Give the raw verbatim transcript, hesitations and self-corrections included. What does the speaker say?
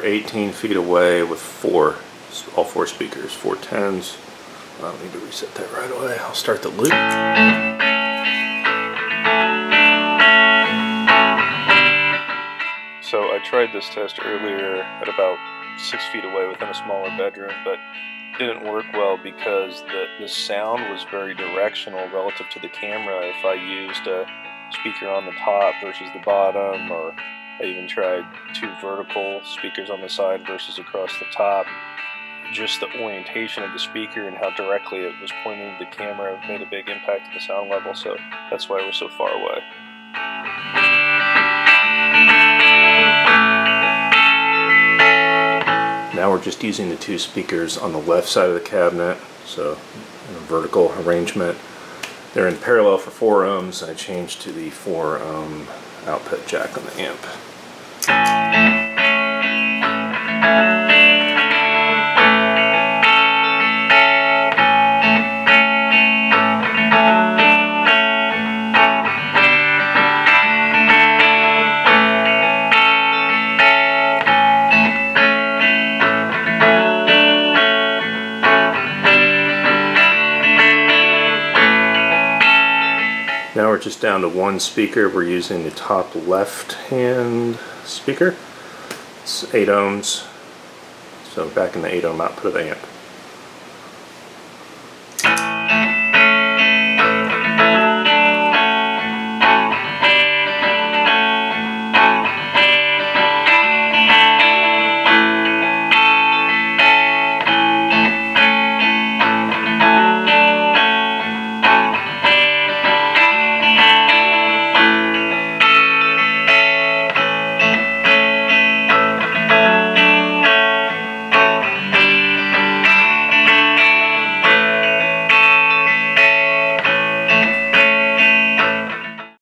were eighteen feet away with four, all four speakers, four tens. I'll need to reset that right away. I'll start the loop. So I tried this test earlier at about six feet away within a smaller bedroom, but didn't work well because the, the sound was very directional relative to the camera if I used a speaker on the top versus the bottom, or I even tried two vertical speakers on the side versus across the top. Just the orientation of the speaker and how directly it was pointing to the camera made a big impact on the sound level, so that's why we're so far away. Now we're just using the two speakers on the left side of the cabinet, so in a vertical arrangement. They're in parallel for four ohms. I changed to the four ohm output jack on the amp. Now we're just down to one speaker. We're using the top left hand speaker. It's eight ohms, so back in the eight ohm output of the amp.